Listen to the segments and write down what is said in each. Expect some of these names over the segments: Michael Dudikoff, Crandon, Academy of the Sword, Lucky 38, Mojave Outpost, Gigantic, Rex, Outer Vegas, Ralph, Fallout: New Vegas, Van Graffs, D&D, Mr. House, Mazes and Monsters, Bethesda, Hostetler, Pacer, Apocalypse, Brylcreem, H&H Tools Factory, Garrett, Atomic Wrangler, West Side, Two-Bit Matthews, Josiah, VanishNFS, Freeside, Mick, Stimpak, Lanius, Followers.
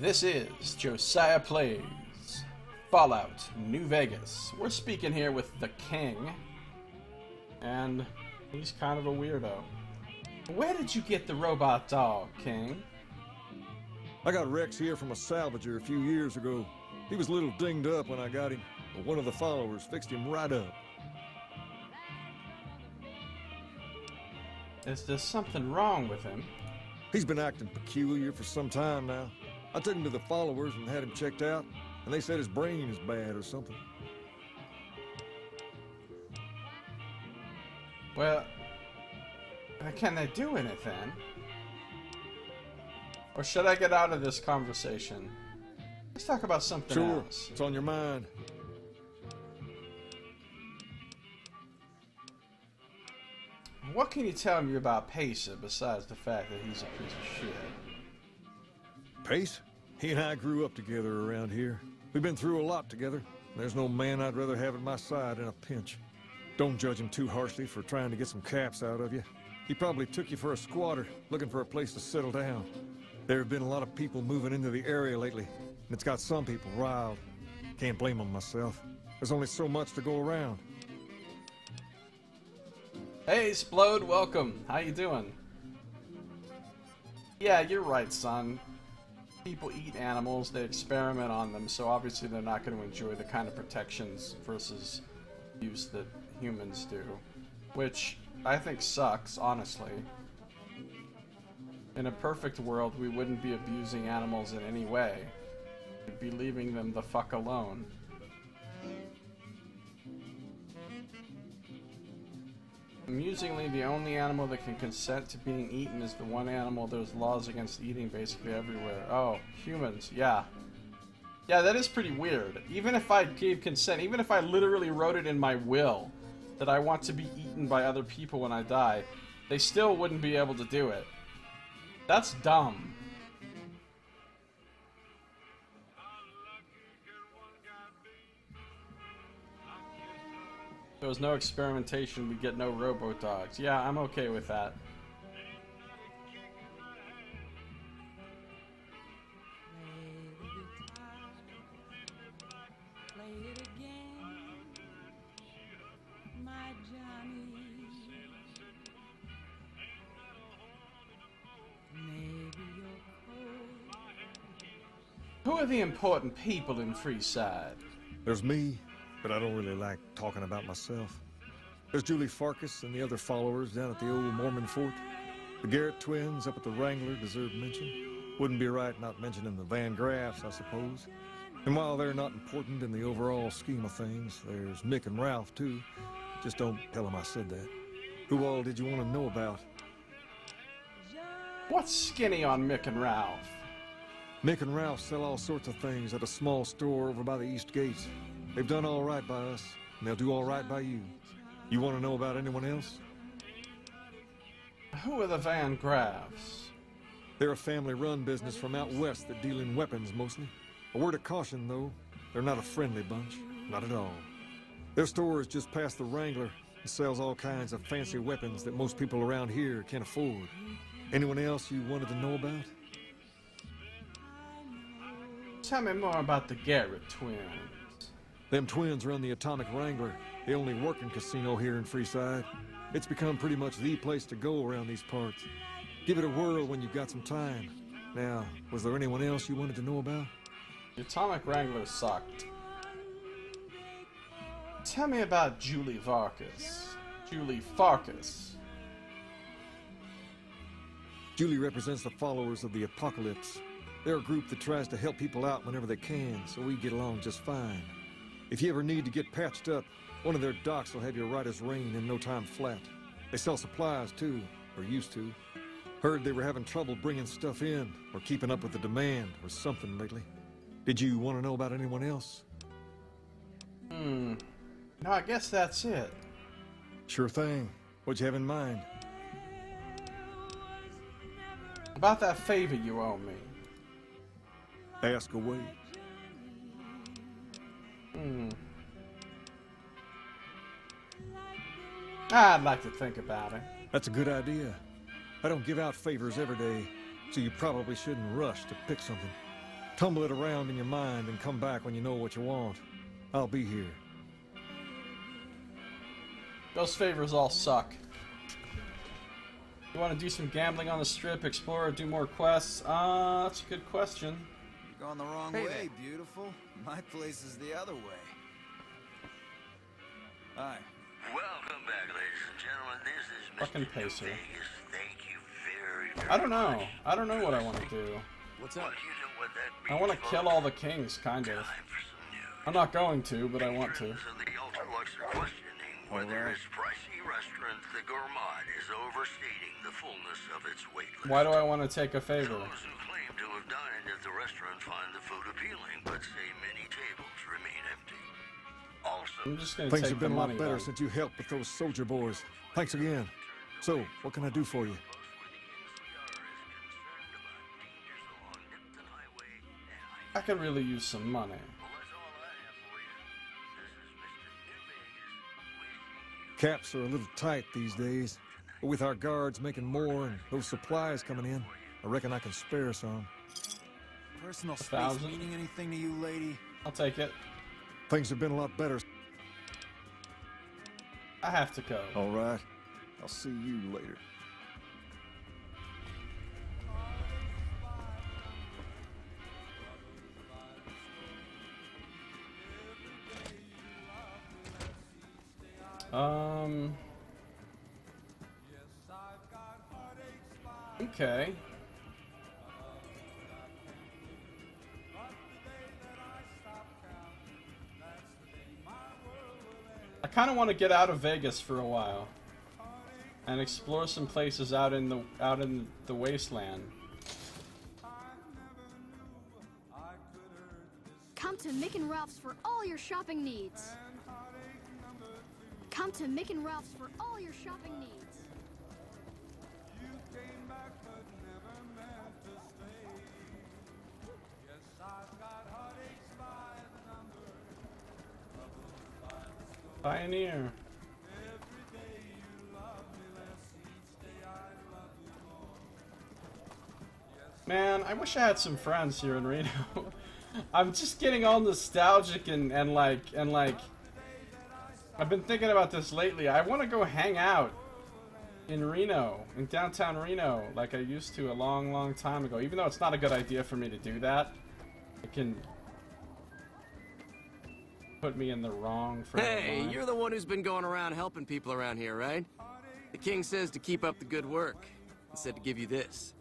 This is Josiah Plays Fallout New Vegas. We're speaking here with the King, and he's kind of a weirdo. Where did you get the robot dog, King? I got Rex here from a salvager a few years ago. He was a little dinged up when I got him, but one of the followers fixed him right up. Is there something wrong with him? He's been acting peculiar for some time now. I took him to the followers and had him checked out, and they said his brain is bad or something. Well, can they do anything? Or should I get out of this conversation? Let's talk about something else. Sure, it's on your mind. What can you tell me about Pacer besides the fact that he's a piece of shit? Pace? He and I grew up together around here. We've been through a lot together. There's no man I'd rather have at my side in a pinch. Don't judge him too harshly for trying to get some caps out of you. He probably took you for a squatter, looking for a place to settle down. There have been a lot of people moving into the area lately, and it's got some people riled. Can't blame them myself. There's only so much to go around. Hey, Splode, welcome. How you doing? Yeah, you're right, son. People eat animals, they experiment on them, so obviously they're not going to enjoy the kind of protections versus use that humans do, which I think sucks, honestly. In a perfect world, we wouldn't be abusing animals in any way. We'd be leaving them the fuck alone. Amusingly, the only animal that can consent to being eaten is the one animal there's laws against eating basically everywhere. Oh, humans, yeah. Yeah, that is pretty weird. Even if I gave consent, even if I literally wrote it in my will that I want to be eaten by other people when I die, they still wouldn't be able to do it. That's dumb. There was no experimentation, we'd get no robo-dogs. Yeah, I'm okay with that. Who are the important people in Freeside? There's me. But I don't really like talking about myself. There's Julie Farkas and the other followers down at the old Mormon fort. The Garrett twins up at the Wrangler deserve mention. Wouldn't be right not mentioning the Van Graffs, I suppose. And while they're not important in the overall scheme of things, there's Mick and Ralph, too. Just don't tell them I said that. Who all did you want to know about? What's skinny on Mick and Ralph? Mick and Ralph sell all sorts of things at a small store over by the East Gates. They've done all right by us, and they'll do all right by you. You want to know about anyone else? Who are the Van Graffs? They're a family-run business from out west that deal in weapons, mostly. A word of caution, though, they're not a friendly bunch. Not at all. Their store is just past the Wrangler and sells all kinds of fancy weapons that most people around here can't afford. Anyone else you wanted to know about? Tell me more about the Garrett twins. Them twins run the Atomic Wrangler, the only working casino here in Freeside. It's become pretty much the place to go around these parts. Give it a whirl when you've got some time. Now, was there anyone else you wanted to know about? The Atomic Wrangler sucked. Tell me about Julie Farkas. Julie Farkas. Julie represents the followers of the Apocalypse. They're a group that tries to help people out whenever they can, so we get along just fine. If you ever need to get patched up, one of their docs will have you right as rain in no time flat. They sell supplies, too, or used to. Heard they were having trouble bringing stuff in, or keeping up with the demand, or something lately. Did you want to know about anyone else? No, I guess that's it. Sure thing. What'd you have in mind? About that favor you owe me. Ask away. I'd like to think about it. That's a good idea. I don't give out favors every day, so you probably shouldn't rush to pick something. Tumble it around in your mind and come back when you know what you want. I'll be here. Those favors all suck. You want to do some gambling on the strip, explore, or do more quests? That's a good question. You're going the wrong way, beautiful. My place is the other way. Hi. Welcome back, ladies and gentlemen. This is Mr. Pacer. New Vegas. Thank you very much. I don't know. I don't know what I want to do. What's up? I want to kill all the kings, kind of. I'm not going to, but I want to. Why do I want to take a favor? I'm just going to take the money. Things have been a lot better since you helped with those soldier boys. Thanks again. So, what can I do for you? I could really use some money. Caps are a little tight these days, but with our guards making more and those supplies coming in, I reckon I can spare some. Personal space meaning anything to you, lady? I'll take it. Things have been a lot better. I have to go. All right. I'll see you later. Okay. I kind of want to get out of Vegas for a while and explore some places out in the wasteland. Come to Mick and Ralph's for all your shopping needs. Come to Mick and Ralph's for all your shopping needs. You came back but never meant to stay. Yes, I've got heartaches by the number. Troubles by the story. Pioneer. Every day you love me less, each day I love you more. Yes, man, I wish I had some friends here in Reno. I'm just getting all nostalgic and like. I've been thinking about this lately. I want to go hang out in Reno, in downtown Reno, like I used to a long, long time ago. Even though it's not a good idea for me to do that, it can put me in the wrong for. Hey, you're the one who's been going around helping people around here, right? The king says to keep up the good work and said to give you this.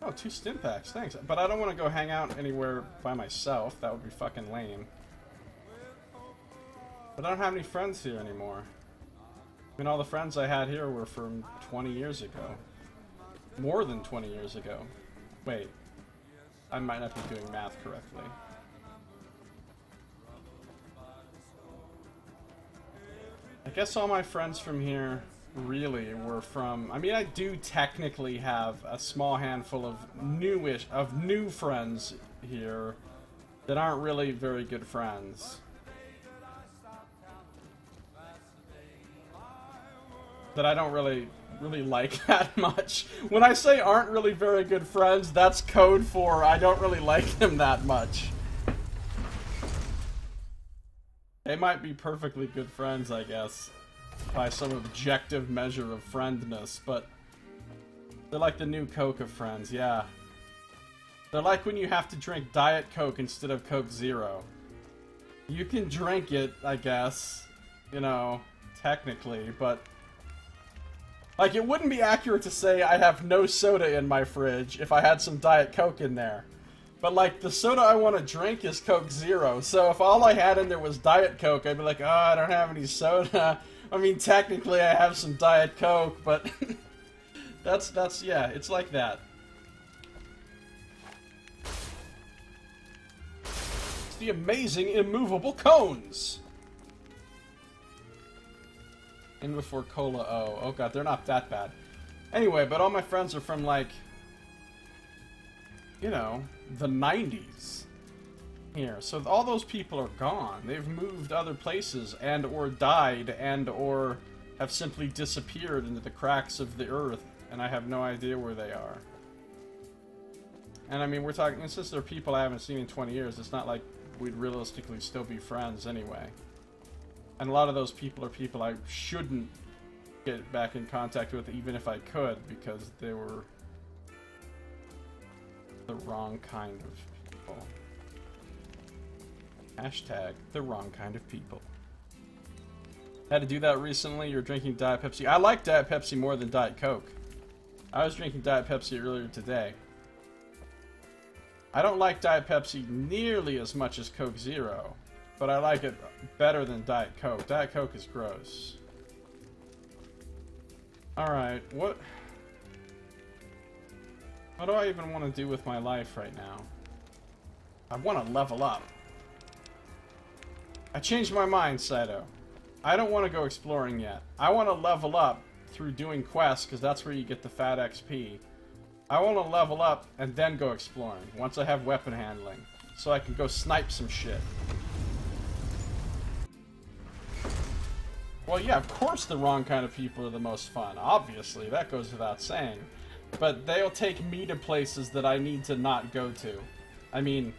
Oh, 2 Stimpaks, thanks. But I don't want to go hang out anywhere by myself. That would be fucking lame. But I don't have any friends here anymore. I mean, all the friends I had here were from 20 years ago. More than 20 years ago. Wait. I might not be doing math correctly. I guess all my friends from here really were from... I mean, I do technically have a small handful of new friends here that aren't really very good friends. That I don't really like that much. When I say aren't really very good friends, that's code for I don't really like them that much. They might be perfectly good friends, I guess, by some objective measure of friendness, but they're like the new Coke of friends, yeah. They're like when you have to drink Diet Coke instead of Coke Zero. You can drink it, I guess, you know, technically, but... Like, it wouldn't be accurate to say I have no soda in my fridge if I had some Diet Coke in there. But, like, the soda I want to drink is Coke Zero, so if all I had in there was Diet Coke, I'd be like, oh, I don't have any soda. I mean, technically I have some Diet Coke, but... that's, yeah, it's like that. It's the amazing immovable cones! In before Cola O. Oh god, they're not that bad. Anyway, but all my friends are from, like, you know, the 90s here. So all those people are gone. They've moved other places and or died and or have simply disappeared into the cracks of the earth, and I have no idea where they are. And I mean, we're talking, since they're people I haven't seen in 20 years, it's not like we'd realistically still be friends anyway. And a lot of those people are people I shouldn't get back in contact with, even if I could, because they were the wrong kind of people. Hashtag the wrong kind of people. Had to do that recently. You're drinking Diet Pepsi. I like Diet Pepsi more than Diet Coke. I was drinking Diet Pepsi earlier today. I don't like Diet Pepsi nearly as much as Coke Zero, but I like it better than Diet Coke. Diet Coke is gross. Alright, what do I even want to do with my life right now? I want to level up. I changed my mind, Saito. I don't want to go exploring yet. I want to level up through doing quests, because that's where you get the fat XP. I want to level up and then go exploring, once I have weapon handling, so I can go snipe some shit. Well, yeah, of course the wrong kind of people are the most fun. Obviously, that goes without saying. But they'll take me to places that I need to not go to. I mean,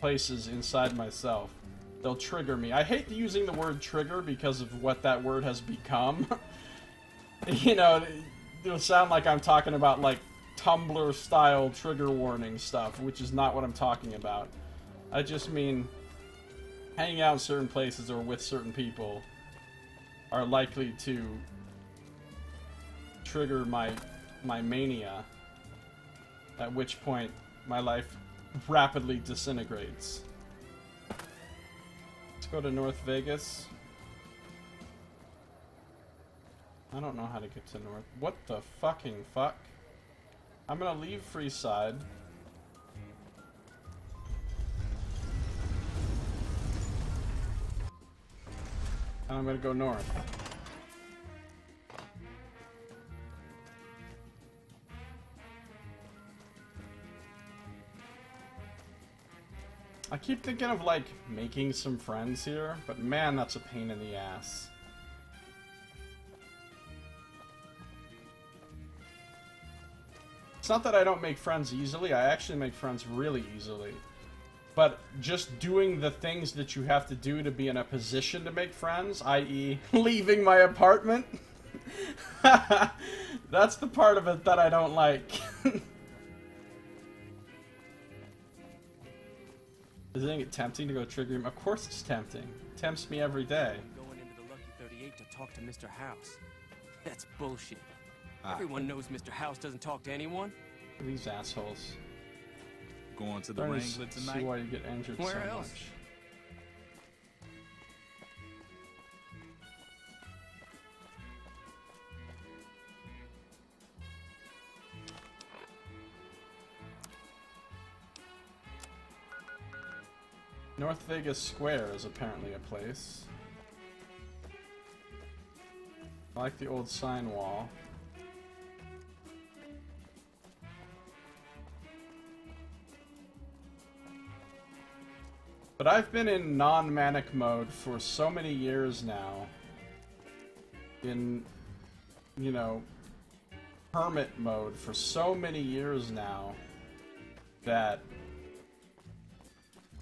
places inside myself. They'll trigger me. I hate using the word trigger because of what that word has become. You know, it'll sound like I'm talking about, like, Tumblr-style trigger warning stuff, which is not what I'm talking about. I just mean hanging out in certain places or with certain people are likely to trigger my mania, at which point my life rapidly disintegrates. Let's go to North Vegas. I don't know how to get to North. What the fucking fuck? I'm gonna leave Freeside. And I'm gonna go north. I keep thinking of, like, making some friends here, but man, that's a pain in the ass. It's not that I don't make friends easily, I actually make friends really easily. But just doing the things that you have to do to be in a position to make friends, i.e. leaving my apartment, that's the part of it that I don't like. Isn't it tempting to go trigger him? Of course it's tempting. It tempts me every day. Going into the Lucky 38 to talk to Mr. House. That's bullshit. Everyone knows Mr. House doesn't talk to anyone. These assholes. Going to the Wrangler tonight. See why you get injured. Where so else? Much. North Vegas Square is apparently a place. I like the old sign wall. But I've been in non-manic mode for so many years now, in, you know, hermit mode for so many years now, that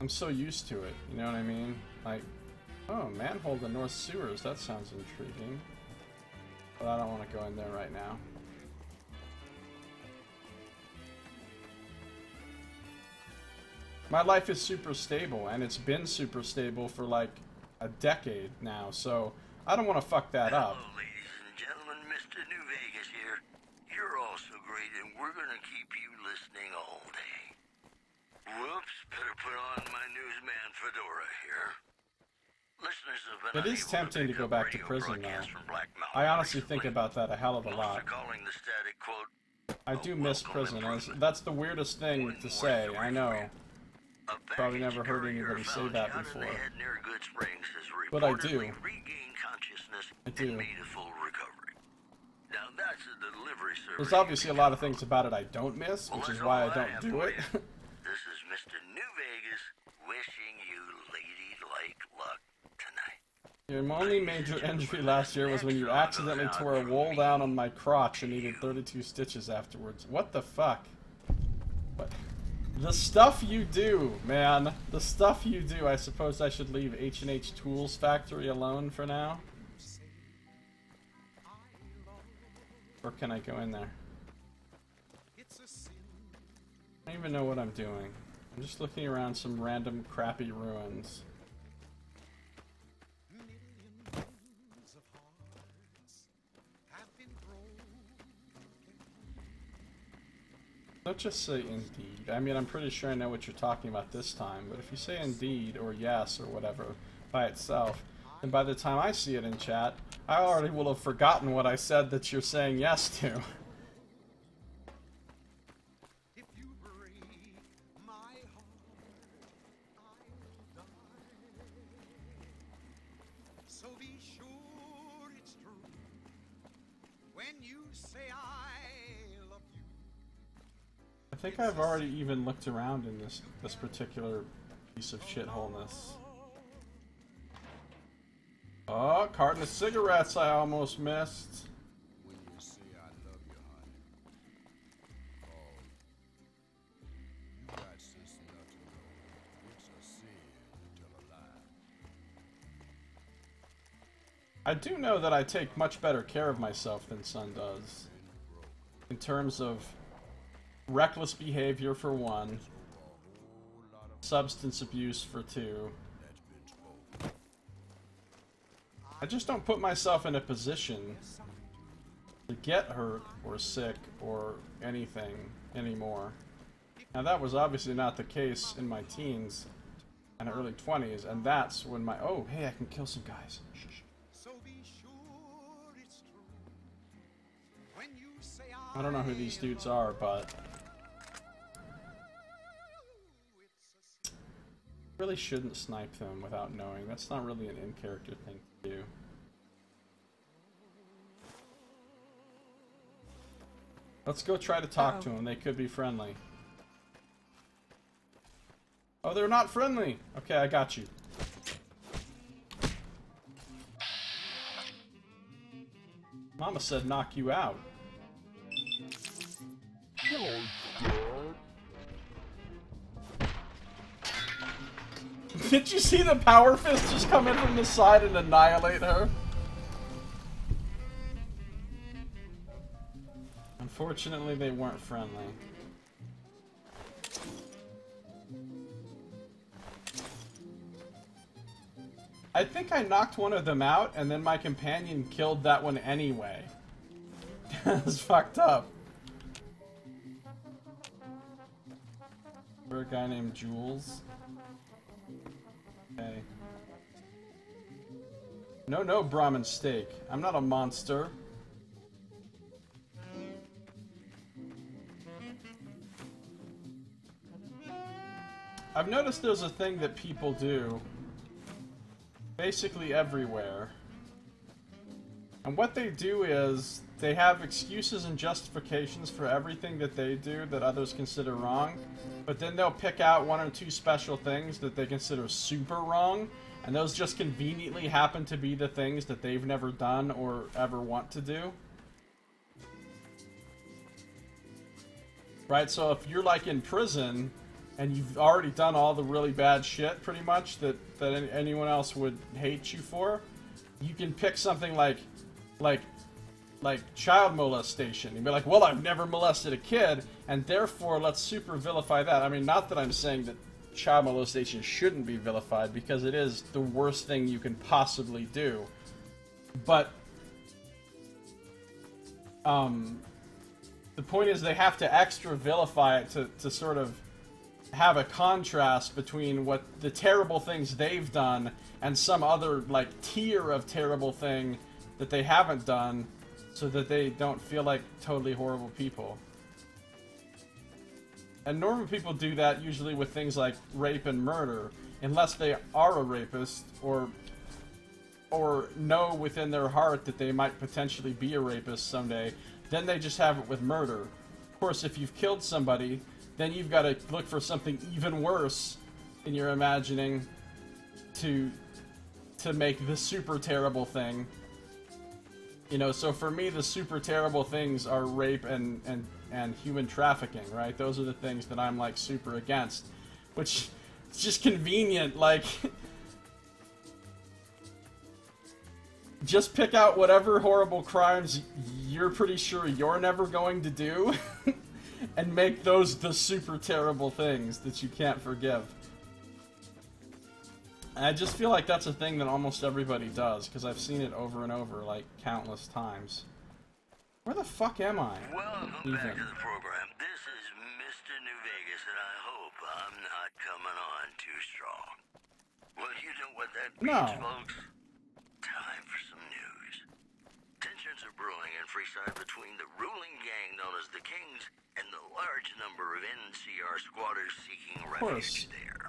I'm so used to it, you know what I mean? Like, oh, manhole to North Sewers, that sounds intriguing. But I don't want to go in there right now. My life is super stable, and it's been super stable for like a decade now, so I don't want to fuck that up. Hello, ladies and gentlemen, Mr. New Vegas here. You're all so great, and we're gonna keep you listening all day. Whoops, better put on my newsman fedora here. Listeners have been. It is tempting to go back to prison now. I honestly think about that a hell of a lot. I do miss prison. That's the weirdest thing to say, I know. Probably never heard anybody say that before. But I do. I do. There's obviously a lot of things about it I don't miss, which is why I don't do it. This is Mr. New Vegas wishing you ladylike luck tonight. Your only major injury last year was when you accidentally tore a wool down on my crotch and needed 32 stitches afterwards. What the fuck? What? The stuff you do, man. The stuff you do. I suppose I should leave H&H Tools Factory alone for now. Or can I go in there? I don't even know what I'm doing. I'm just looking around some random crappy ruins. Don't just say indeed. I mean, I'm pretty sure I know what you're talking about this time, but if you say indeed or yes or whatever by itself, then by the time I see it in chat, I already will have forgotten what I said that you're saying yes to. I think I've already even looked around in this particular piece of shitholeness. Oh, carton of cigarettes I almost missed. When you say I love you, honey. Oh, you got sense enough to know it's a sin to tell a lie. I do know that I take much better care of myself than Sun does. In terms of reckless behavior for one, substance abuse for two. I just don't put myself in a position to get hurt or sick or anything anymore. Now that was obviously not the case in my teens and early 20s, and that's when my, oh hey, I can kill some guys. I don't know who these dudes are, but really shouldn't snipe them without knowing. That's not really an in-character thing to do. Let's go try to talk to them. They could be friendly. Oh, they're not friendly! Okay, I got you. Mama said knock you out. Did you see the power fist just come in from the side and annihilate her? Unfortunately, they weren't friendly. I think I knocked one of them out, and then my companion killed that one anyway. That's fucked up. We're a guy named Jules. Okay. No, no, Brahmin steak. I'm not a monster. I've noticed there's a thing that people do basically everywhere. And what they do is they have excuses and justifications for everything that they do that others consider wrong, but then they'll pick out one or two special things that they consider super wrong, and those just conveniently happen to be the things that they've never done or ever want to do. Right, so if you're like in prison, and you've already done all the really bad shit, pretty much, that anyone else would hate you for, you can pick something like child molestation. You'd be like, well, I've never molested a kid, and therefore let's super vilify that. I mean, not that I'm saying that child molestation shouldn't be vilified, because it is the worst thing you can possibly do. But the point is they have to extra vilify it to sort of have a contrast between what the terrible things they've done and some other, like, tier of terrible thing that they haven't done, so that they don't feel like totally horrible people. And normal people do that usually with things like rape and murder, unless they are a rapist or know within their heart that they might potentially be a rapist someday. Then they just have it with murder. Of course, if you've killed somebody, then you've got to look for something even worse in your imagining to make the super terrible thing. You know, so for me, the super terrible things are rape and and human trafficking, right? Those are the things that I'm, like, super against. Which, it's just convenient, like... just pick out whatever horrible crimes you're pretty sure you're never going to do, and make those the super terrible things that you can't forgive. And I just feel like that's a thing that almost everybody does, because I've seen it over and over, like, countless times. Where the fuck am I? Welcome back to the program. This is Mr. New Vegas, and I hope I'm not coming on too strong. Well, you know what that means, folks? Time for some news. Tensions are brewing in Freeside between the ruling gang known as the Kings and the large number of NCR squatters seeking refuge there.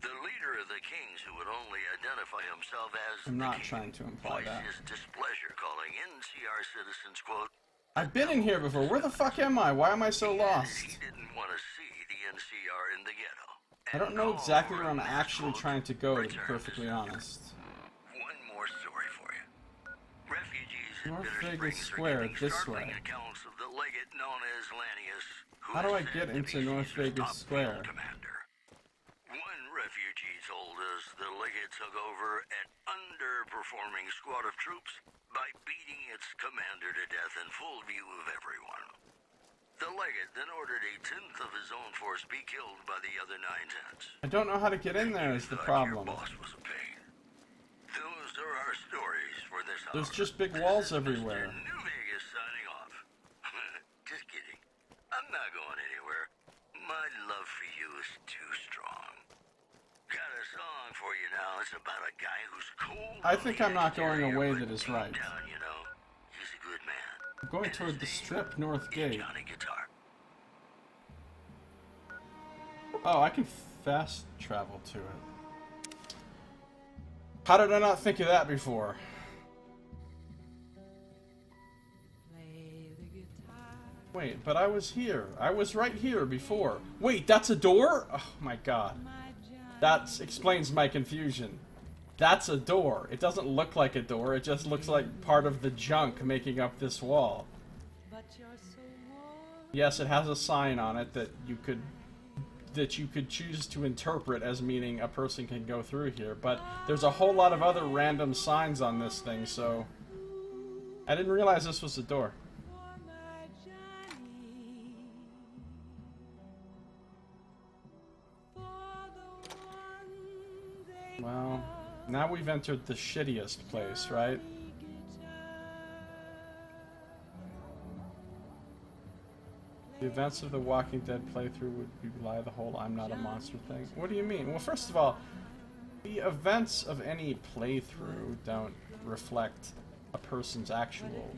The leader of the Kings, who would only identify himself as the King, voiced his displeasure, calling NCR citizens, quote, I've been in here before. Where the fuck am I? Why am I so lost? He didn't want to see the NCR in the ghetto. I don't know exactly where I'm actually trying to go, to be perfectly honest. North Vegas Square, this way. Of the legate known as Lanius, who how do I get into North Vegas Square? When refugee told us the legate took over an underperforming squad of troops by beating its commander to death in full view of everyone. The legate then ordered 1/10 of his own force be killed by the other 9/10. I don't know how to get in there is the problem. Your boss was a pain. Those are our stories for this hour. There's just big walls everywhere. Mr. New Vegas signing off. Just kidding. I'm not going anywhere. My love for you is too strong. Got a song for you now. It's about a guy who's cool. I think I'm not going away that is right. Down, you know. He's a good man. I'm going toward the strip north gate. Oh, I can fast travel to it. How did I not think of that before? Wait, but I was here. I was right here before. Wait, that's a door? Oh my god. That explains my confusion. That's a door. It doesn't look like a door. It just looks like part of the junk making up this wall. Yes, it has a sign on it that you could... that you could choose to interpret as meaning a person can go through here, but there's a whole lot of other random signs on this thing, so... I didn't realize this was the door. Well, now we've entered the shittiest place, right? The events of the Walking Dead playthrough would belie the whole I'm not a monster thing. What do you mean? Well, first of all, the events of any playthrough don't reflect a person's actual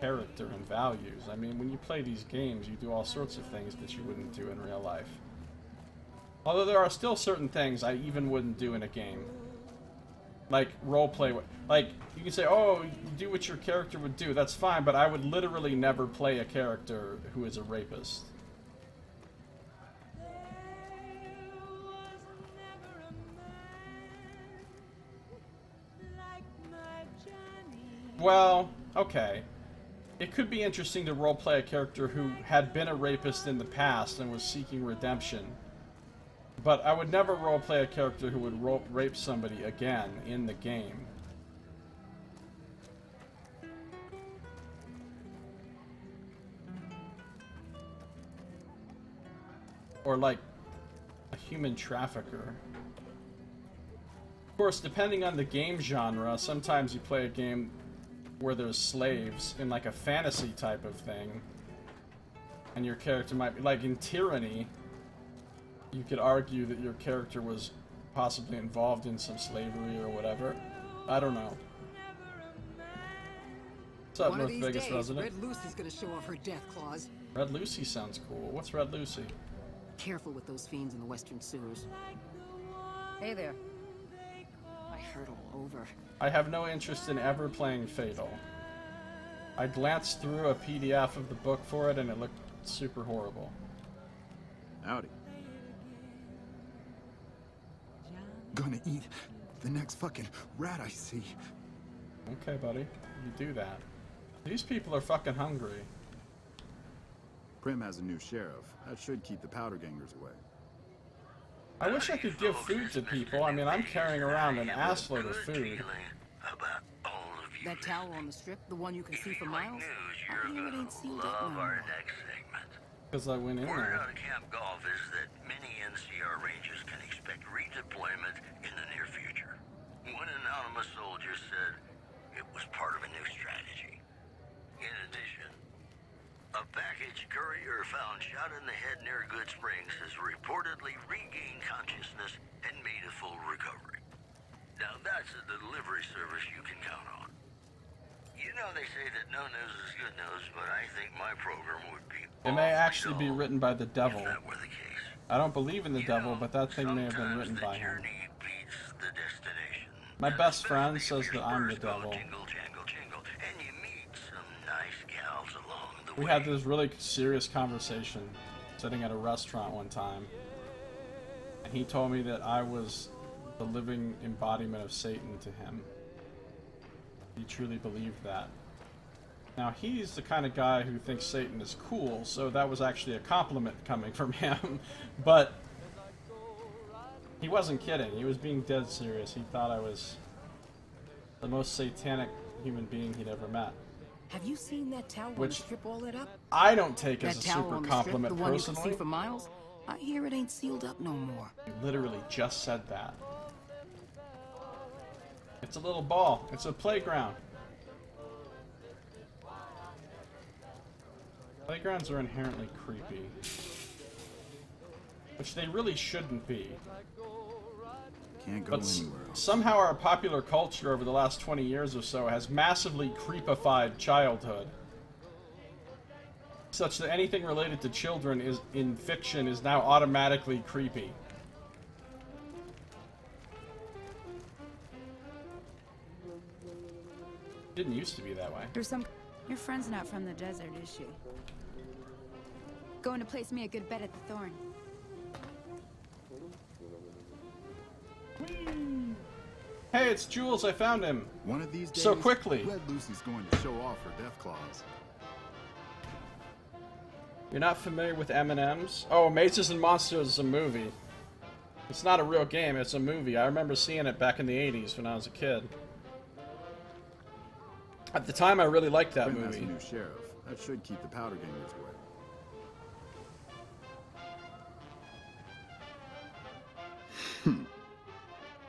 character and values. I mean, when you play these games, you do all sorts of things that you wouldn't do in real life. Although there are still certain things I even wouldn't do in a game. Like, roleplay. Like, you can say, oh, do what your character would do. That's fine, but I would literally never play a character who is a rapist. Well, okay. It could be interesting to roleplay a character who had been a rapist in the past and was seeking redemption. But I would never roleplay a character who would rape somebody again in the game. Or like a human trafficker. Of course, depending on the game genre, sometimes you play a game where there's slaves in like a fantasy type of thing. And your character might be like in Tyranny. You could argue that your character was possibly involved in some slavery or whatever. I don't know. What's up, North Vegas resident? Red Lucy's gonna show off her death claws. Red Lucy sounds cool. What's Red Lucy? Careful with those fiends in the western sewers. Hey there. I heard all over. I have no interest in ever playing Fatal. I glanced through a PDF of the book for it and it looked super horrible. Howdy. Gonna eat the next fucking rat I see. Okay, buddy. You do that. These people are fucking hungry. Prim has a new sheriff. That should keep the powder gangers away. I wish I could give food to people. I mean, I'm carrying around an assload of food. That tower on the strip, the one you can see for miles? I mean, it ain't sealed up now. Because I went in there. Word out of Camp Golf is that many NCR Rangers can expect redeployment in the near future. One anonymous soldier said it was part of a new strategy. In addition, a package courier found shot in the head near Good Springs has reportedly regained consciousness and made a full recovery. Now that's a delivery service you can count on. You know they say that no news is good news, but I think my program would be... It may actually be written by the devil. If that were the case. I don't believe in the devil, but that thing may have been written by him. My best friend says that I'm the devil. We had this really serious conversation sitting at a restaurant one time, and he told me that I was the living embodiment of Satan to him. He truly believed that. Now, he's the kind of guy who thinks Satan is cool, so that was actually a compliment coming from him, but he wasn't kidding. He was being dead serious. He thought I was the most satanic human being he'd ever met. Have you seen that tower strip all lit up? I don't take that as a super compliment personally. The one you can see for miles? I hear it ain't sealed up no more. You literally just said that. It's a little ball. It's a playground. Playgrounds are inherently creepy. Which they really shouldn't be. Can't go anywhere else. Somehow our popular culture over the last 20 years or so has massively creepified childhood. Such that anything related to children is in fiction is now automatically creepy. Didn't used to be that way. There's some... Your friend's not from the desert, is she? Going to place me a good bet at the Thorn. Hey, it's Jules. I found him. One of these days, so quickly. Red Lucy's going to show off her death claws. You're not familiar with M&Ms? Oh, Mazes and Monsters is a movie. It's not a real game. It's a movie. I remember seeing it back in the 80s when I was a kid. At the time, I really liked that movie. That's a new sheriff. That should keep the powder gangers away.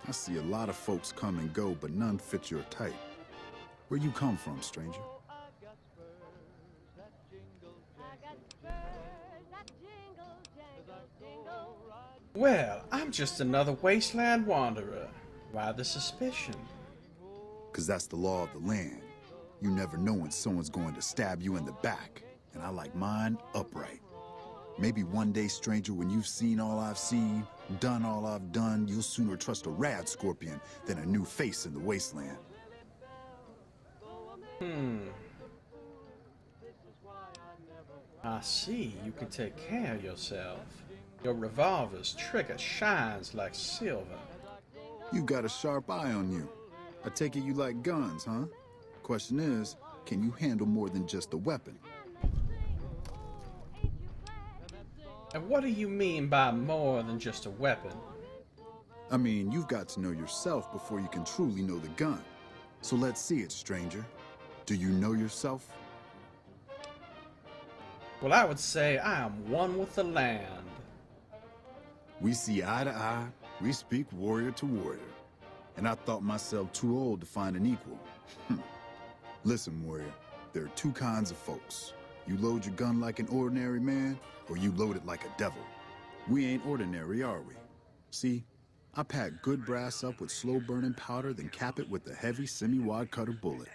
I see a lot of folks come and go, but none fit your type. Where you come from, stranger? Well, I'm just another wasteland wanderer. Why the suspicion? 'Cause that's the law of the land. You never know when someone's going to stab you in the back, and I like mine upright. Maybe one day, stranger, when you've seen all I've seen, done all I've done, you'll sooner trust a rad scorpion than a new face in the wasteland. I see. You can take care of yourself. Your revolver's trigger shines like silver. You got a sharp eye on you. I take it you like guns, huh? Question is, can you handle more than just a weapon? And what do you mean by more than just a weapon? I mean, you've got to know yourself before you can truly know the gun. So let's see it, stranger. Do you know yourself? Well, I would say I am one with the land. We see eye to eye, we speak warrior to warrior. And I thought myself too old to find an equal. Listen, warrior, there are two kinds of folks. You load your gun like an ordinary man, or you load it like a devil. We ain't ordinary, are we? See, I pack good brass up with slow-burning powder, then cap it with a heavy semi-wad cutter bullet.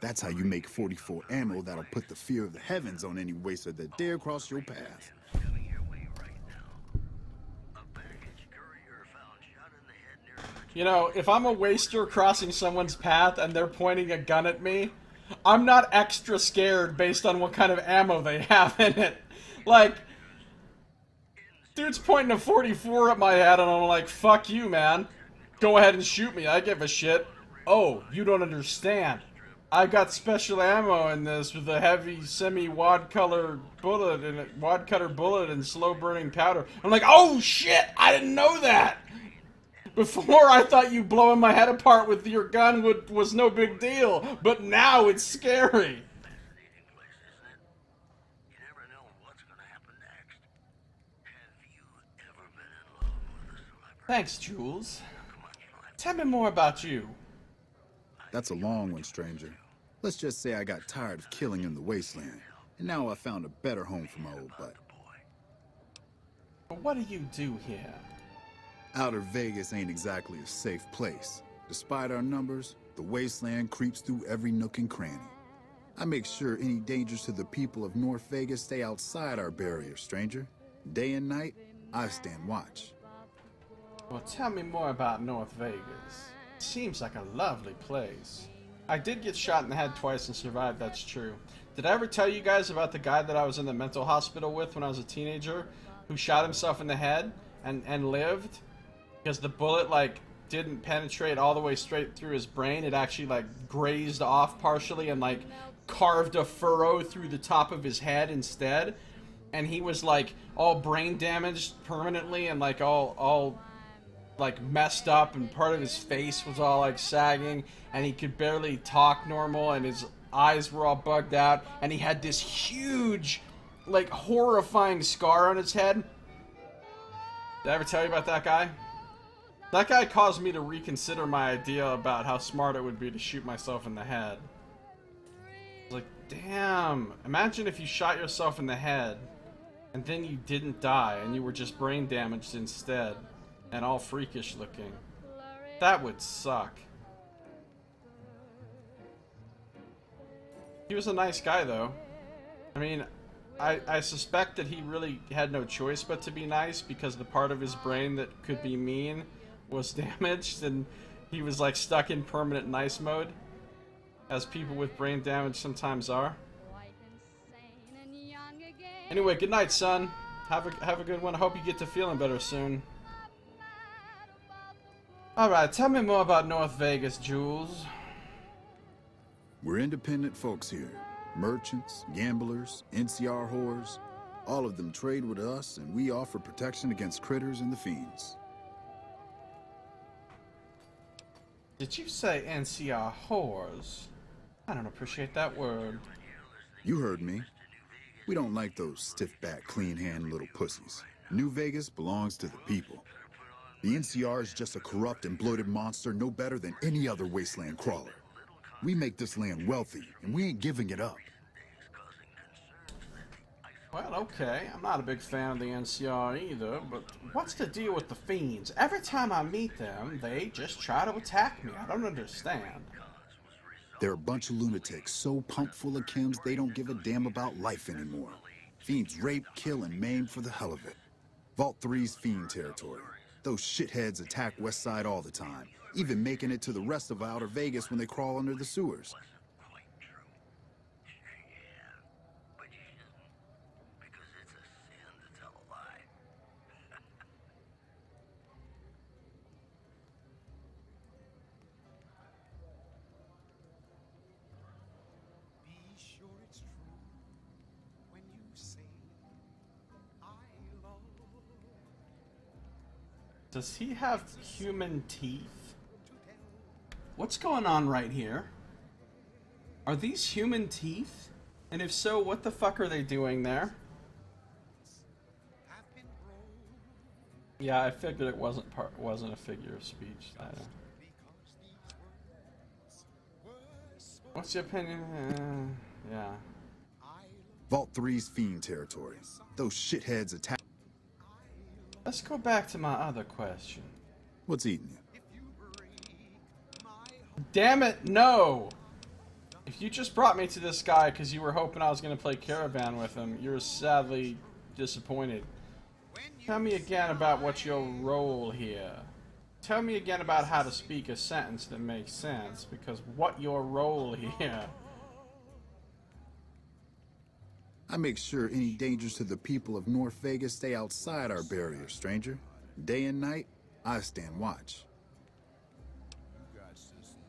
That's how you make 44 ammo that'll put the fear of the heavens on any waster that dare cross your path. You know, if I'm a waster crossing someone's path and they're pointing a gun at me, I'm not extra scared based on what kind of ammo they have in it. Like, dude's pointing a 44 at my head and I'm like, fuck you, man. Go ahead and shoot me. I give a shit. Oh, you don't understand. I got special ammo in this with a heavy wad cutter bullet and slow burning powder. I'm like, oh shit! I didn't know that. Before I thought you blowing my head apart with your gun was no big deal, but now it's scary. Thanks, Jules. Tell me more about you. That's a long one, stranger. Let's just say I got tired of killing in the wasteland, and now I found a better home for my old butt. But what do you do here? Outer Vegas ain't exactly a safe place. Despite our numbers, the wasteland creeps through every nook and cranny. I make sure any dangers to the people of North Vegas stay outside our barrier, stranger. Day and night, I stand watch. Well, tell me more about North Vegas. Seems like a lovely place. I did get shot in the head twice and survived, that's true. Did I ever tell you guys about the guy that I was in the mental hospital with when I was a teenager, who shot himself in the head and lived? Because the bullet, like, didn't penetrate all the way straight through his brain. It actually, like, grazed off partially and, like, carved a furrow through the top of his head instead. And he was, like, all brain damaged permanently and, like, all like messed up, and part of his face was all like sagging, and he could barely talk normal, and his eyes were all bugged out, and he had this huge, like, horrifying scar on his head. Did I ever tell you about that guy? That guy caused me to reconsider my idea about how smart it would be to shoot myself in the head. I was like, damn, imagine if you shot yourself in the head and then you didn't die and you were just brain damaged instead. And all freakish looking. That would suck. He was a nice guy though. I mean, I suspect that he really had no choice but to be nice, because the part of his brain that could be mean was damaged, and he was like stuck in permanent nice mode, as people with brain damage sometimes are. Anyway, good night, son. Have a good one. I hope you get to feeling better soon. Alright, tell me more about North Vegas, Jules. We're independent folks here. Merchants, gamblers, NCR whores. All of them trade with us, and we offer protection against critters and the fiends. Did you say NCR whores? I don't appreciate that word. You heard me. We don't like those stiff-backed, clean-hand little pussies. New Vegas belongs to the people. The NCR is just a corrupt and bloated monster, no better than any other wasteland crawler. We make this land wealthy, and we ain't giving it up. Well, okay. I'm not a big fan of the NCR either, but what's the deal with the fiends? Every time I meet them, they just try to attack me. I don't understand. They're a bunch of lunatics so pumped full of chems they don't give a damn about life anymore. Fiends rape, kill, and maim for the hell of it. Vault 3's fiend territory. Those shitheads attack West Side all the time, even making it to the rest of Outer Vegas when they crawl under the sewers. Does he have human teeth? What's going on right here? Are these human teeth? And if so, what the fuck are they doing there? Yeah, I figured it wasn't a figure of speech. What's your opinion? Yeah. Vault 3's fiend territory. Those shitheads attack. Let's go back to my other question. What's eating you? Damn it, no! If you just brought me to this guy because you were hoping I was going to play Caravan with him, you're sadly disappointed. Tell me again about what's your role here. Tell me again about how to speak a sentence that makes sense, because what your role here? I make sure any dangers to the people of North Vegas stay outside our barrier, stranger. Day and night, I stand watch.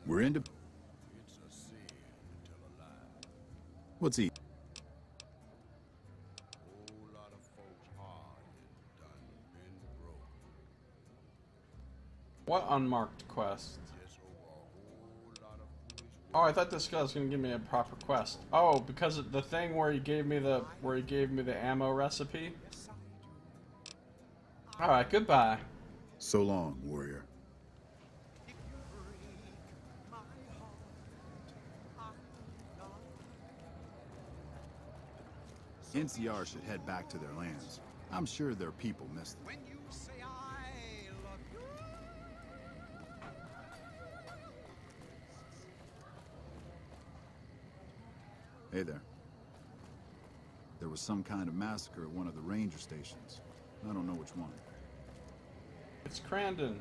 We're into... What's he? Whole lot of folks hard and done been broke. What unmarked quest? Oh, I thought this guy was gonna give me a proper quest. Oh, because of the thing where he gave me the ammo recipe. All right, goodbye. So long, warrior. NCR should head back to their lands. I'm sure their people miss them. When you say I love you. Hey there. There was some kind of massacre at one of the ranger stations. I don't know which one. It's Crandon.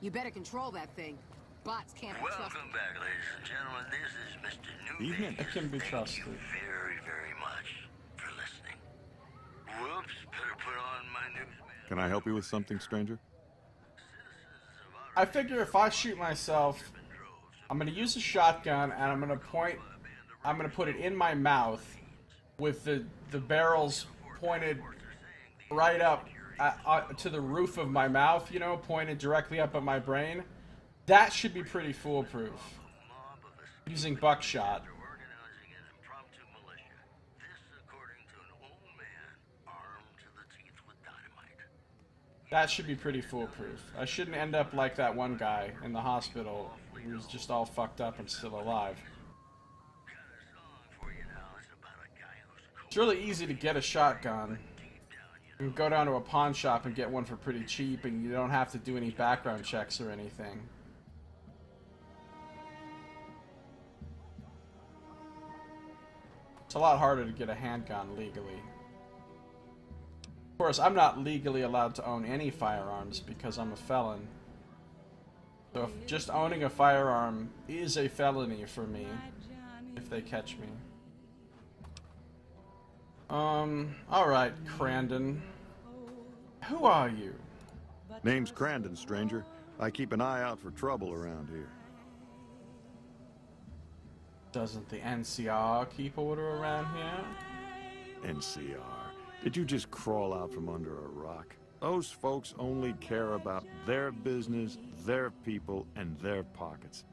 You better control that thing. Bots can't be trusted. Welcome back, ladies and gentlemen. This is Mr. New Vegas. It can be trusted. Thank you very, very much for listening. Whoops, better put on my newsman. Can I help you with something, stranger? I figure if I shoot myself, I'm gonna use a shotgun and I'm gonna point. I'm gonna put it in my mouth with the barrels pointed right up to the roof of my mouth. You know, pointed directly up at my brain. That should be pretty foolproof. Using buckshot. That should be pretty foolproof. I shouldn't end up like that one guy in the hospital who was just all fucked up and still alive. It's really easy to get a shotgun. You can go down to a pawn shop and get one for pretty cheap, and you don't have to do any background checks or anything. It's a lot harder to get a handgun legally. Of course, I'm not legally allowed to own any firearms because I'm a felon. So if just owning a firearm is a felony for me, if they catch me. Alright, Crandon. Who are you? Name's Crandon, stranger. I keep an eye out for trouble around here. Doesn't the NCR keep order around here? NCR? Did you just crawl out from under a rock? Those folks only care about their business, their people, and their pockets.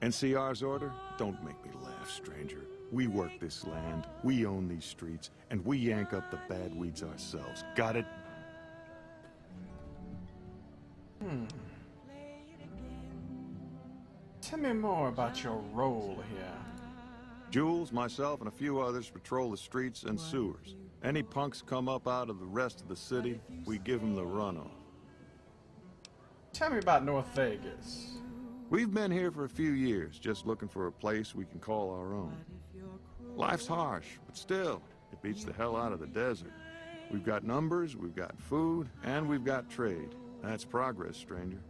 NCR's order? Don't make me laugh, stranger. We work this land, we own these streets, and we yank up the bad weeds ourselves. Got it? Hmm. Tell me more about your role here. Jules, myself, and a few others patrol the streets and sewers. Any punks come up out of the rest of the city, we give them the runoff. Tell me about North Vegas. We've been here for a few years, just looking for a place we can call our own. Life's harsh, but still, it beats the hell out of the desert. We've got numbers, we've got food, and we've got trade. That's progress, stranger.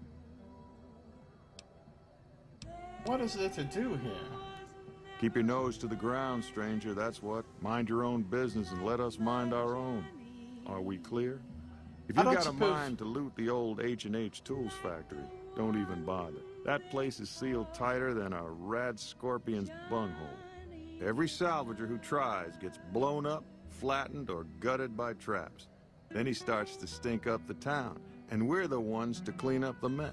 What is there to do here? Keep your nose to the ground, stranger, that's what. Mind your own business and let us mind our own. Are we clear? If you've got a mind to loot the old H&H Tools Factory, don't even bother. That place is sealed tighter than a rad scorpion's bunghole. Every salvager who tries gets blown up, flattened, or gutted by traps. Then he starts to stink up the town, and we're the ones to clean up the mess.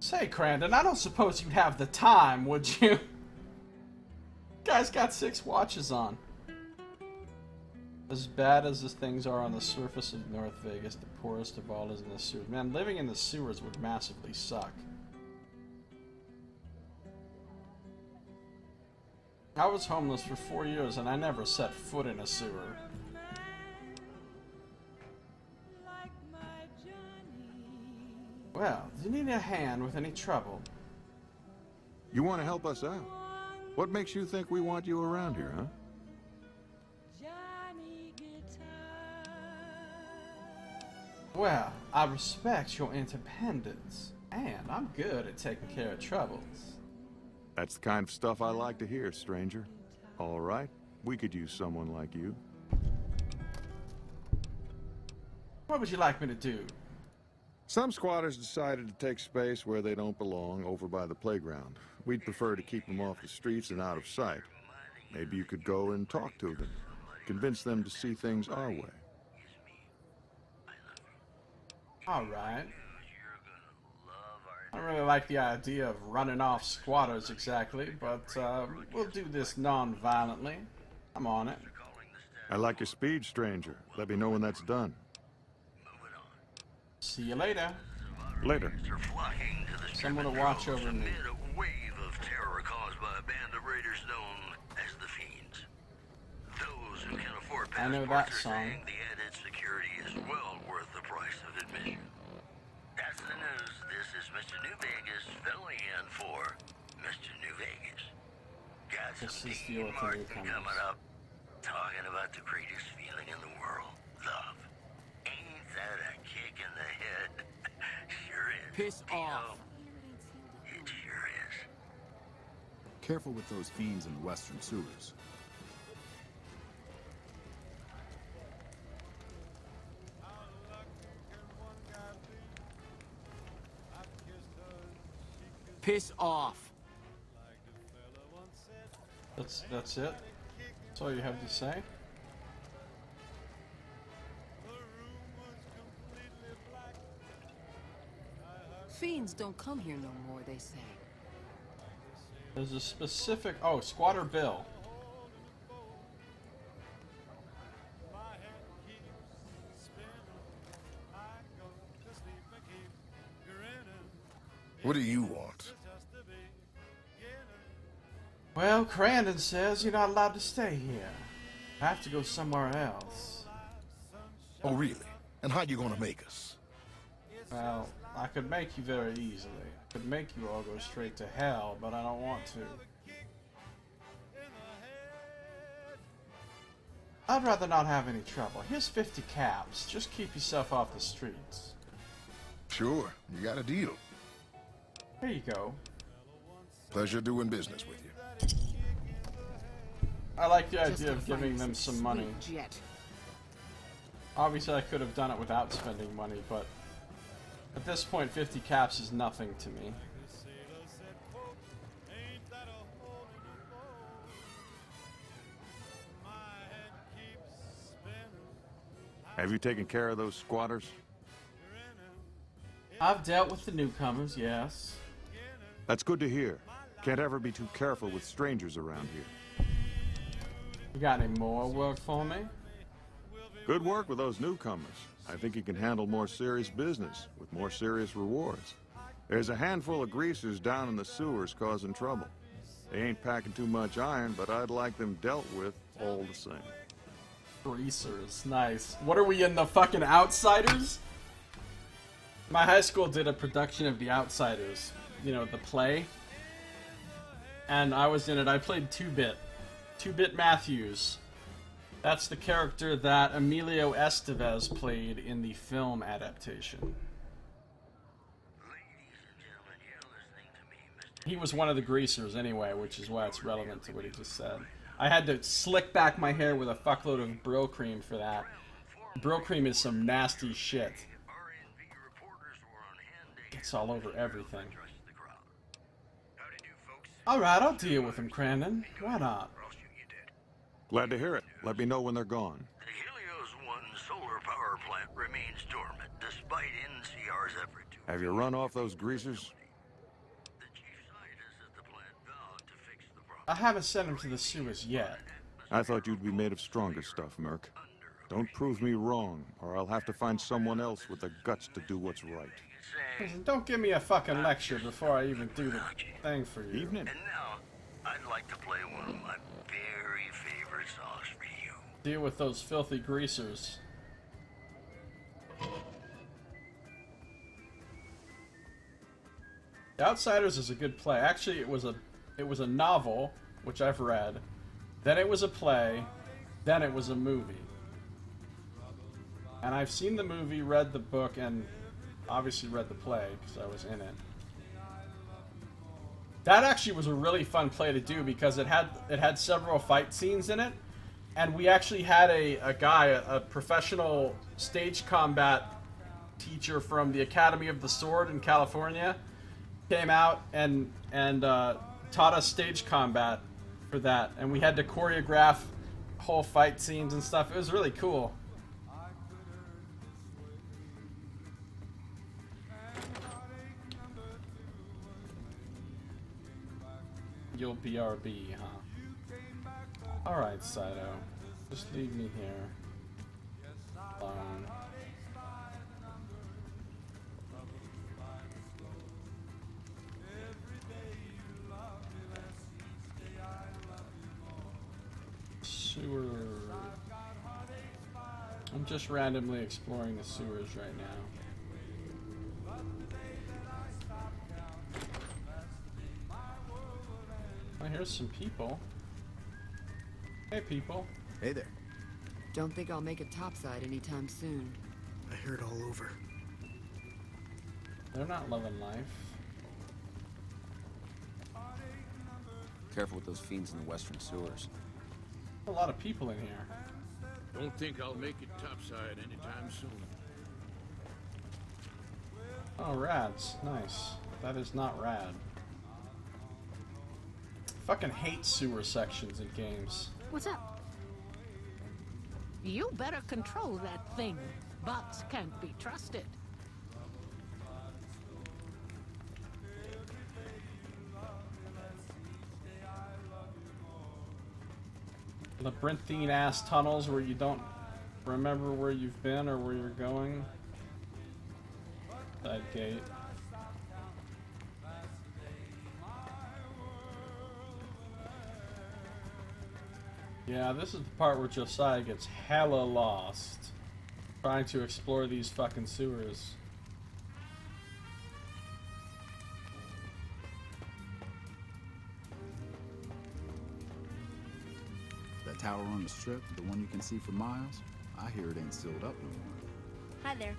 Say, Crandon, I don't suppose you'd have the time, would you? Guy's got 6 watches on. As bad as the things are on the surface of North Vegas, the poorest of all is in the sewers. Man, living in the sewers would massively suck. I was homeless for 4 years and I never set foot in a sewer. Well, do you need a hand with any trouble? You want to help us out? What makes you think we want you around here, huh? Well, I respect your independence, and I'm good at taking care of troubles. That's the kind of stuff I like to hear, stranger. All right, we could use someone like you. What would you like me to do? Some squatters decided to take space where they don't belong, over by the playground. We'd prefer to keep them off the streets and out of sight. Maybe you could go and talk to them, convince them to see things our way. All right. I don't really like the idea of running off squatters exactly, but we'll do this non-violently. I'm on it. I like your speed, stranger. Let me know when that's done. See you later. Later. Someone to watch over me. I know that song. This is the old coming up, talking about the greatest feeling in the world, love. Ain't that a kick in the head? Sure is. Piss off. It sure is. Careful with those fiends in the western sewers. Piss off. That's it? That's all you have to say? Fiends don't come here no more, they say. There's a specific... Oh, Squatter Bill. What do you want? Well, Crandon says you're not allowed to stay here. I have to go somewhere else. Oh, really? And how you gonna make us? Well, I could make you very easily. I could make you all go straight to hell, but I don't want to. I'd rather not have any trouble. Here's 50 caps. Just keep yourself off the streets. Sure, you got a deal. Here you go. Pleasure doing business with you. I like the idea of giving them some money. Obviously, I could have done it without spending money, but at this point, 50 caps is nothing to me. Have you taken care of those squatters? I've dealt with the newcomers, yes. That's good to hear. Can't ever be too careful with strangers around here. You got any more work for me? Good work with those newcomers. I think you can handle more serious business with more serious rewards. There's a handful of greasers down in the sewers causing trouble. They ain't packing too much iron, but I'd like them dealt with all the same. Greasers, nice. What are we in, the fucking Outsiders? My high school did a production of The Outsiders, you know, the play. And I was in it. I played Two-Bit Matthews. That's the character that Emilio Estevez played in the film adaptation. He was one of the greasers anyway, which is why it's relevant to what he just said. I had to slick back my hair with a fuckload of Brylcreem for that. Brylcreem is some nasty shit. It's all over everything. Alright, I'll deal with him, Crandon. Why not? Glad to hear it. Let me know when they're gone. The Helios One solar power plant remains dormant, despite NCR's effort to... Have you run off those greasers? I haven't sent them to the sewers yet. I thought you'd be made of stronger stuff, Merc. Don't prove me wrong, or I'll have to find someone else with the guts to do what's right. Listen, don't give me a fucking lecture before I even do the thing for you. Evening. And now, I'd like to play one of my... Deal with those filthy greasers. The Outsiders is a good play. Actually, it was a novel, which I've read. Then it was a play. Then it was a movie. And I've seen the movie, read the book, and obviously read the play because I was in it. That actually was a really fun play to do because it had several fight scenes in it. And we actually had a guy, a professional stage combat teacher from the Academy of the Sword in California came out and taught us stage combat for that, and we had to choreograph whole fight scenes and stuff. It was really cool. You'll BRB, huh? Alright, Saito. Just leave me here. Sewer. I'm just randomly exploring the sewers right now. Here's some people. Hey, people. Hey there. Don't think I'll make it topside anytime soon. I hear it all over. They're not loving life. Careful with those fiends in the western sewers. A lot of people in here. Don't think I'll make it topside anytime soon. Oh, rats. Nice. That is not rad. I fucking hate sewer sections in games. What's up? You better control that thing. Bots can't be trusted. Labyrinthine ass tunnels where you don't remember where you've been or where you're going. That gate. Yeah, this is the part where Josiah gets hella lost trying to explore these fucking sewers. That tower on the strip, the one you can see for miles, I hear it ain't sealed up no more. Hi there.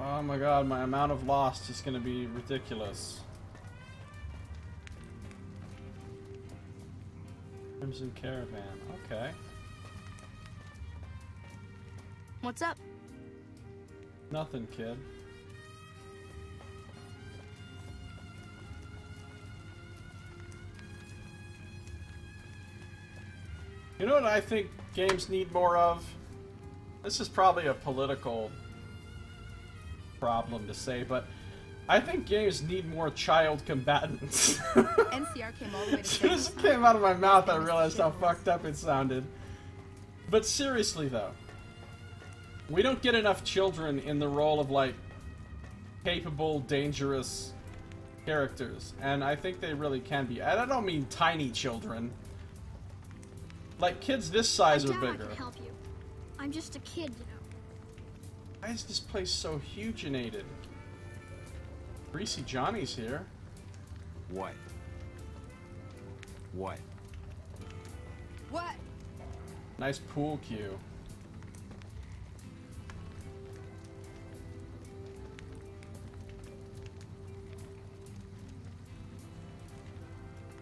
Oh my god, my amount of lost is gonna be ridiculous. Crimson Caravan, okay. What's up? Nothing, kid. You know what I think games need more of? This is probably a political problem to say, but I think games need more child combatants. NCR came all the way to as soon as it came out of my mouth, I realized how fucked up it sounded. But seriously, though, we don't get enough children in the role of, like, capable, dangerous characters. And I think they really can be. And I don't mean tiny children. Like, kids this size are bigger. I can help you. I'm just a kid, you know. Why is this place so huginated? Greasy Johnny's here. What? What? What? Nice pool cue.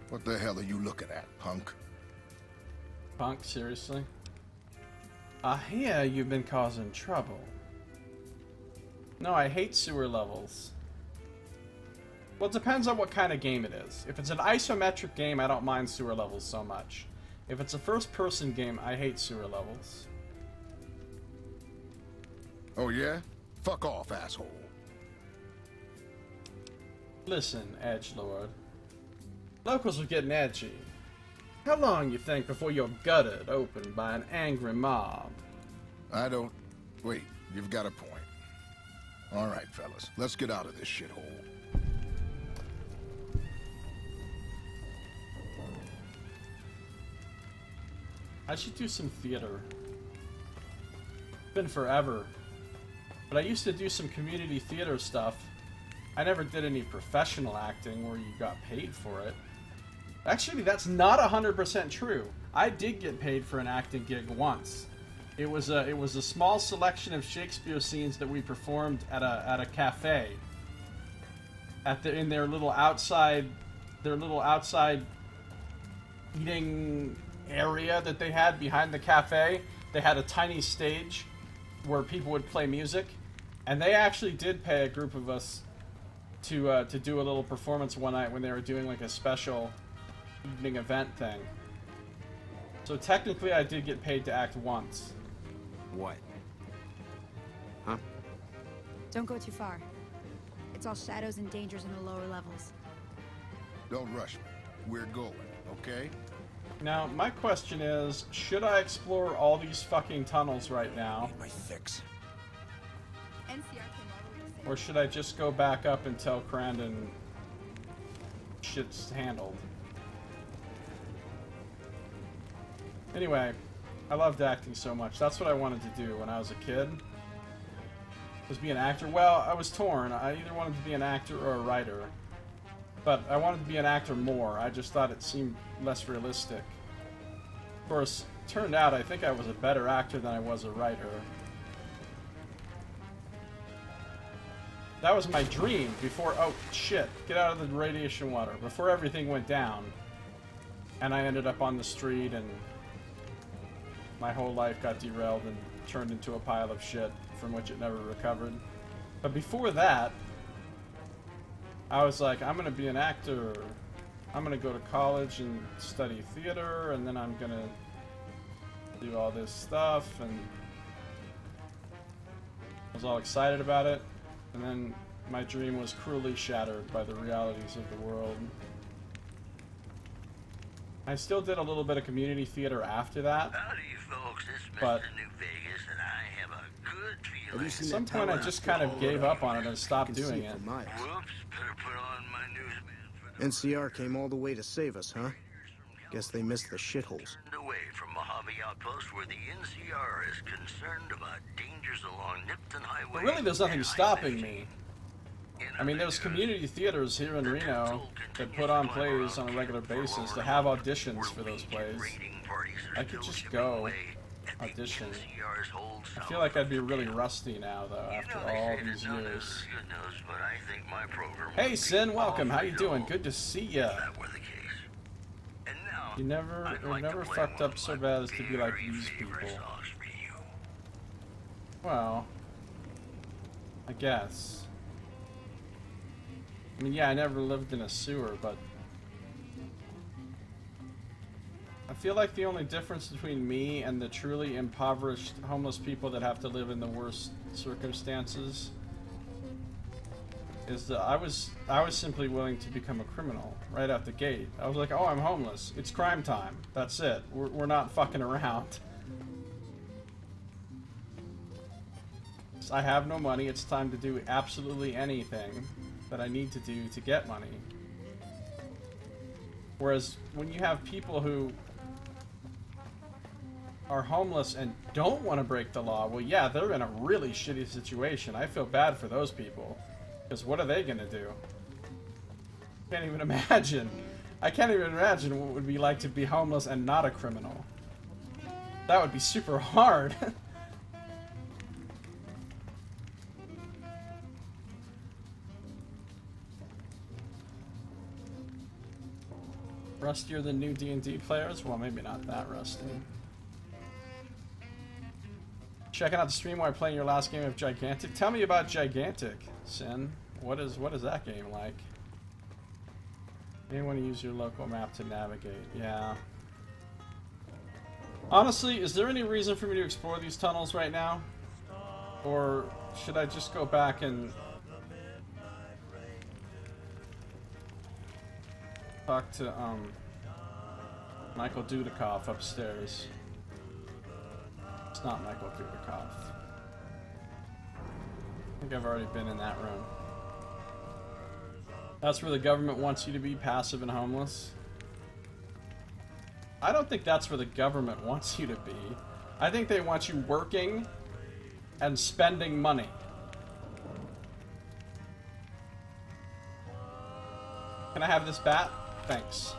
What the hell are you looking at, punk? Punk, seriously? I hear you've been causing trouble. No, I hate sewer levels. Well, it depends on what kind of game it is. If it's an isometric game, I don't mind sewer levels so much. If it's a first-person game, I hate sewer levels. Oh, yeah? Fuck off, asshole. Listen, edgelord. Locals are getting edgy. How long you think before you're gutted open by an angry mob? I don't... Wait, you've got a point. All right, fellas, let's get out of this shithole. I should do some theater. It's been forever. But I used to do some community theater stuff. I never did any professional acting where you got paid for it. Actually, that's not 100% true. I did get paid for an acting gig once. It was a small selection of Shakespeare scenes that we performed at a cafe. In their little outside eating area that they had behind the cafe, They had a tiny stage where people would play music, and they actually did pay a group of us to do a little performance one night when they were doing like a special evening event thing. So technically I did get paid to act once. What? Huh? Don't go too far. It's all shadows and dangers in the lower levels. Don't rush me. We're going, okay? Now, my question is, should I explore all these fucking tunnels right now? My fix. Or should I just go back up and tell Crandon shit's handled? Anyway, I loved acting so much. That's what I wanted to do when I was a kid. Was be an actor. Well, I was torn. I either wanted to be an actor or a writer. But I wanted to be an actor more. I just thought it seemed less realistic. Of course, it turned out I think I was a better actor than I was a writer. That was my dream before... Oh, shit. Get out of the radiation water. Before everything went down. And I ended up on the street and... my whole life got derailed and turned into a pile of shit from which it never recovered. But before that... I was like, I'm gonna be an actor. I'm gonna go to college and study theater, and then I'm gonna do all this stuff, and I was all excited about it. And then my dream was cruelly shattered by the realities of the world. I still did a little bit of community theater after that. Howdy, folks. This is Mr. New Vegas, and I have a good feeling. At some point, I just kind of gave up on it and stopped doing it. Whoops. NCR came all the way to save us, huh? Guess they missed the shitholes. Away from Mojave Outpost, where the NCR is concerned about dangers along Nipton Highway. But really, there's nothing stopping me. I mean, there's community theaters here in Reno that put on plays on a regular basis, that have auditions for those plays. I could just go audition. I feel like I'd be really rusty now, though, after all these years. Hey, Sin, welcome. How you doing? Good to see ya. You never fucked up so bad as to be like these people. Well, I guess. I mean, yeah, I never lived in a sewer, but... I feel like the only difference between me and the truly impoverished homeless people that have to live in the worst circumstances is that I was simply willing to become a criminal right out the gate. I was like, oh, I'm homeless. It's crime time. That's it. We're not fucking around. I have no money. It's time to do absolutely anything that I need to do to get money. Whereas when you have people who are homeless and don't want to break the law, well, yeah, they're in a really shitty situation. I feel bad for those people, because what are they gonna do? Can't even imagine. I can't even imagine what it would be like to be homeless and not a criminal. That would be super hard. Rustier than new D&D players? Well, maybe not that rusty. Checking out the stream while playing your last game of Gigantic. Tell me about Gigantic, Sin. What is that game like? You want to use your local map to navigate. Yeah. Honestly, is there any reason for me to explore these tunnels right now? Or should I just go back and... talk to Michael Dudikoff upstairs. It's not Michael Dudikoff. I think I've already been in that room. That's where the government wants you to be passive and homeless. I don't think that's where the government wants you to be. I think they want you working and spending money. Can I have this bat? Thanks.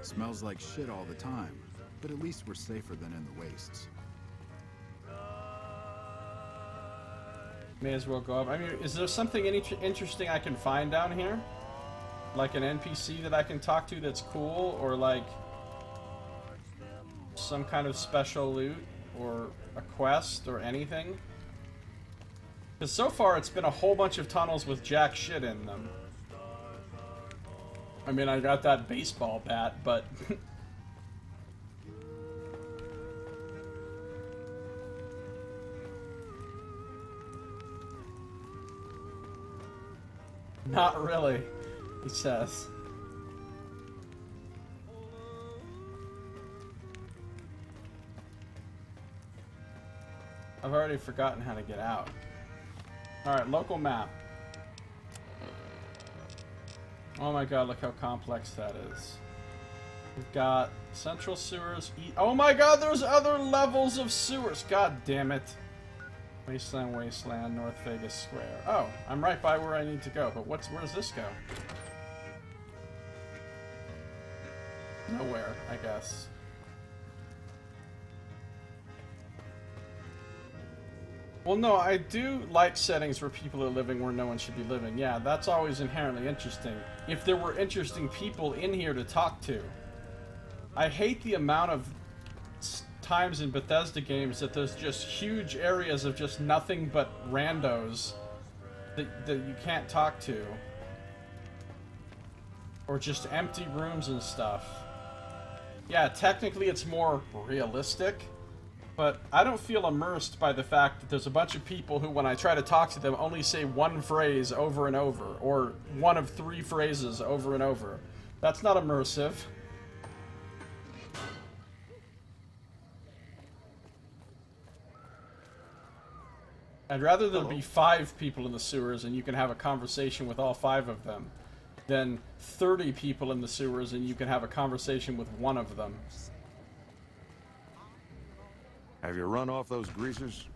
Smells like shit all the time, but at least we're safer than in the wastes. May as well go up. I mean, is there something interesting I can find down here? Like an NPC that I can talk to that's cool, or like some kind of special loot, or a quest or anything. Because so far it's been a whole bunch of tunnels with jack shit in them. I mean, I got that baseball bat, but... Not really, he says. I've already forgotten how to get out. Alright, local map. Oh my god, look how complex that is. We've got central sewers. Oh my god, there's other levels of sewers! God damn it. Wasteland, wasteland, North Vegas Square. Oh, I'm right by where I need to go, but where does this go? Nowhere, I guess. Well, no, I do like settings where people are living where no one should be living. Yeah, that's always inherently interesting. If there were interesting people in here to talk to. I hate the amount of times in Bethesda games that there's just huge areas of just nothing but randos that you can't talk to. Or just empty rooms and stuff. Yeah, technically it's more realistic. But I don't feel immersed by the fact that there's a bunch of people who, when I try to talk to them, only say one phrase over and over, or one of three phrases over and over. That's not immersive. I'd rather there be 5 people in the sewers and you can have a conversation with all 5 of them, than 30 people in the sewers and you can have a conversation with one of them. Have you run off those greasers?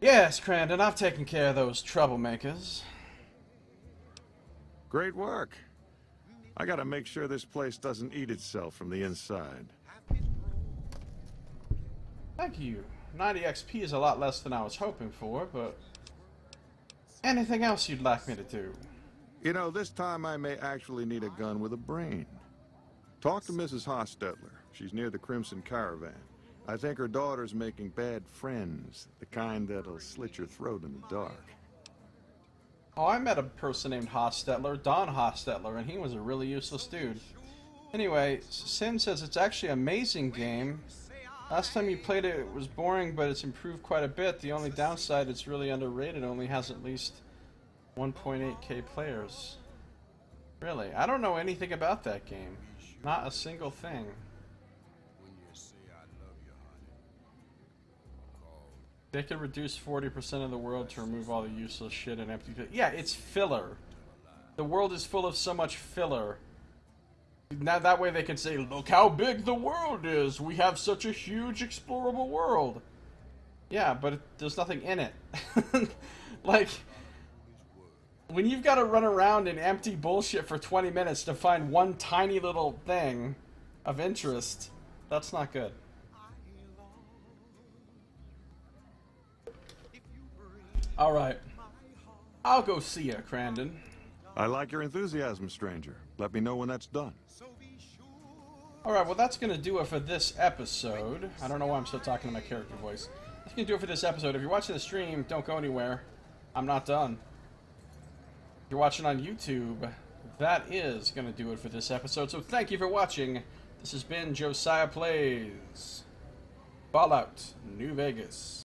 Yes, Crandon, I've taken care of those troublemakers. Great work. I gotta make sure this place doesn't eat itself from the inside. Thank you. 90 XP is a lot less than I was hoping for, but... Anything else you'd like me to do? You know, this time I may actually need a gun with a brain. Talk to Mrs. Hostetler. She's near the Crimson Caravan. I think her daughter's making bad friends, the kind that'll slit your throat in the dark. Oh, I met a person named Hostetler, Don Hostetler, and he was a really useless dude. Anyway, Sin says it's actually an amazing game. Last time you played it, it was boring, but it's improved quite a bit. The only downside, it's really underrated, only has at least 1.8K players. Really, I don't know anything about that game. Not a single thing. They could reduce 40% of the world to remove all the useless shit and empty... Yeah, it's filler. The world is full of so much filler. Now that way they can say, look how big the world is! We have such a huge explorable world! Yeah, but there's nothing in it. Like... When you've got to run around in empty bullshit for 20 minutes to find one tiny little thing of interest, that's not good. Alright. I'll go see you, Crandon. I like your enthusiasm, stranger. Let me know when that's done. Alright, well that's gonna do it for this episode. I don't know why I'm still talking in my character voice. That's gonna do it for this episode. If you're watching the stream, don't go anywhere. I'm not done. If you're watching on YouTube, that is gonna do it for this episode. So thank you for watching. This has been Josiah Plays Fallout New Vegas.